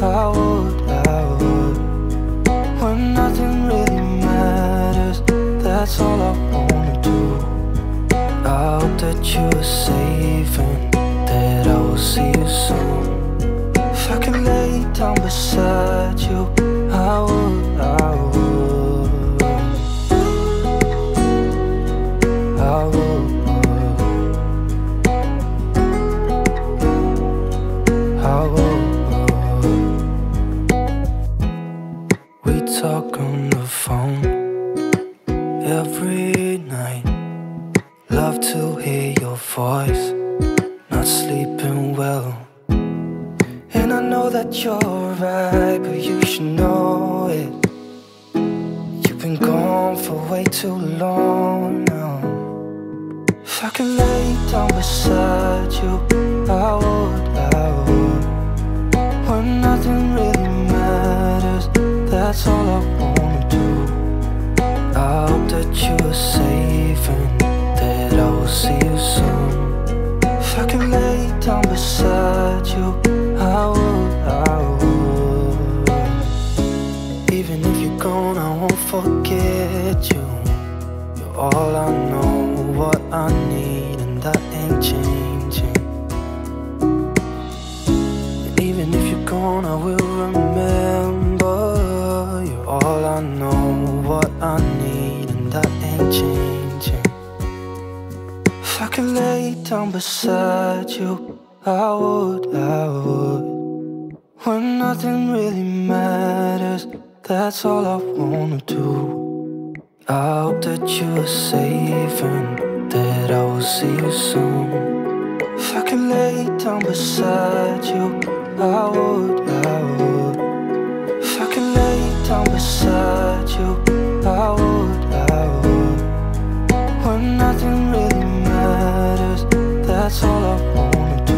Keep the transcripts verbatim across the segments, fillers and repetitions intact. I would, I would. When nothing really matters, that's all I wanna do. I hope that you are safe and that I will see you soon. If I could lay down beside you, I would, I would. I would, I would. We talk on the phone every night, love to hear your voice, not sleeping well. And I know that you're right, but you should know it. You've been gone for way too long now. If I could lay down beside you, I would, I would. When nothing really matters, that's all I wanna do. I hope that you are safe and that I will see you soon. If I could lay down beside you, I would, I would. Even if you're gone, I won't forget you. You're all I know, what I need, and that ain't changing. And even if you're gone, I will remember. You're all I know, what I need, that ain't changing. If I could lay down beside you, I would, I would. When nothing really matters, that's all I wanna do. I hope that you are safe and that I will see you soon. If I could lay down beside you, I would, I would. If I could lay down beside you, I would, I would. When nothing really matters, that's all I wanna do.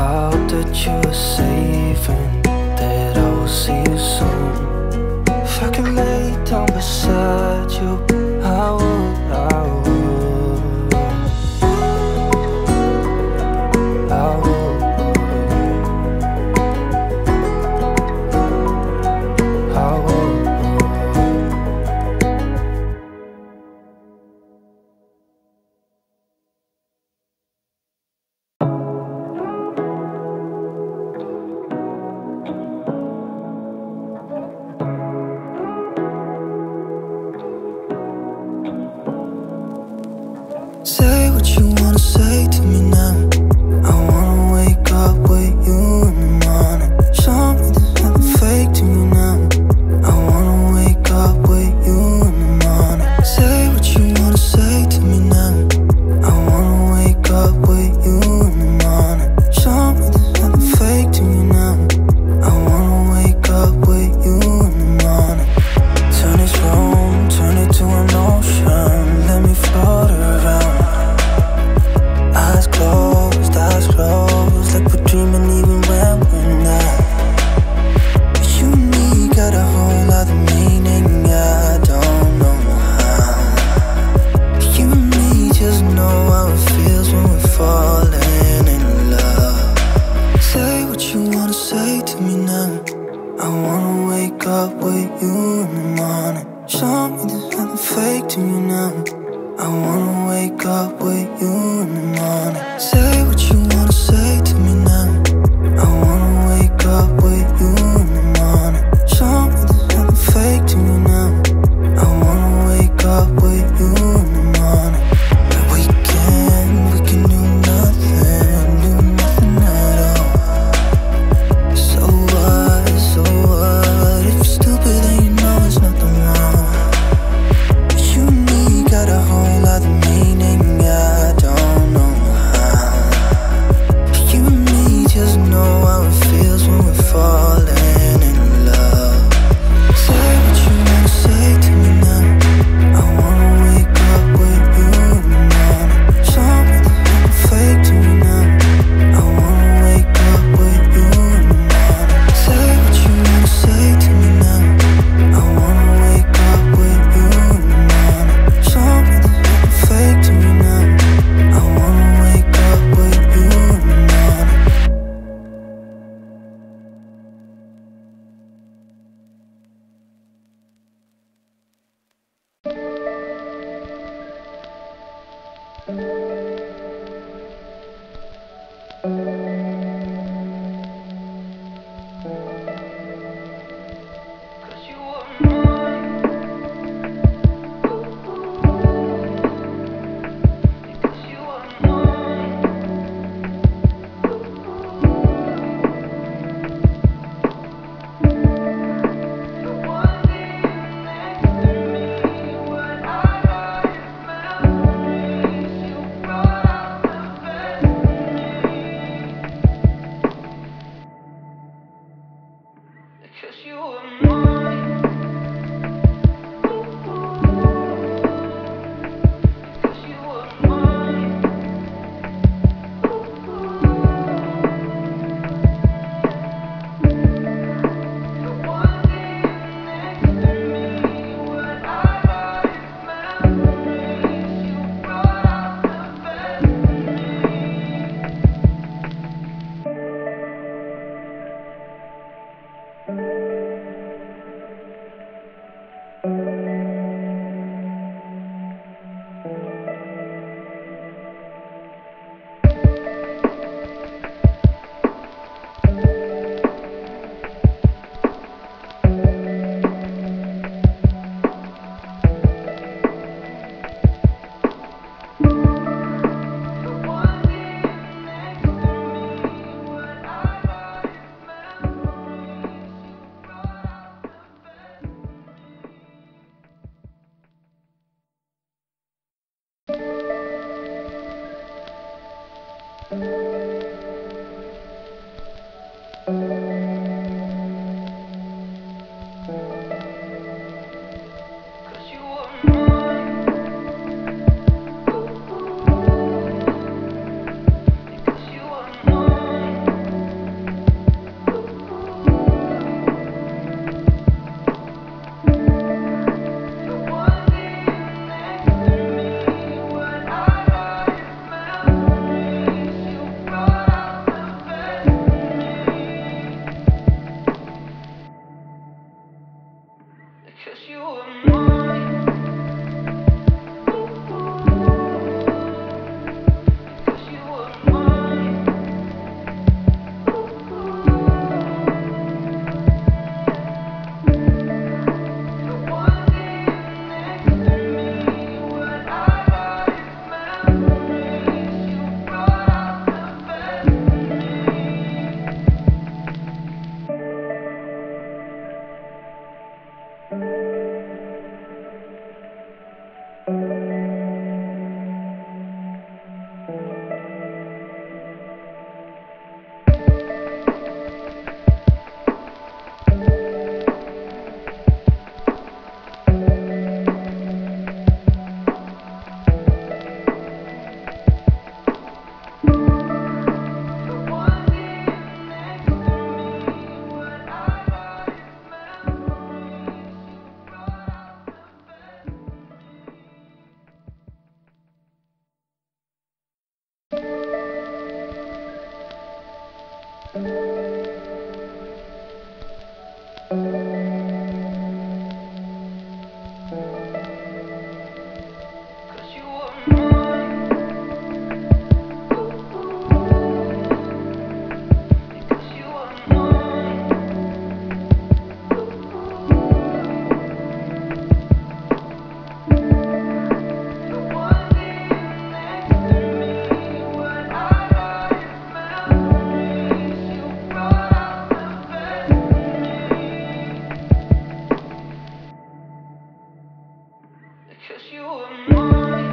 I hope that you are safe and that I will see you soon. If I could lay down beside you, I would, I would. I would, I would. Turn it to an ocean, let me float around. 'Cause you were mine.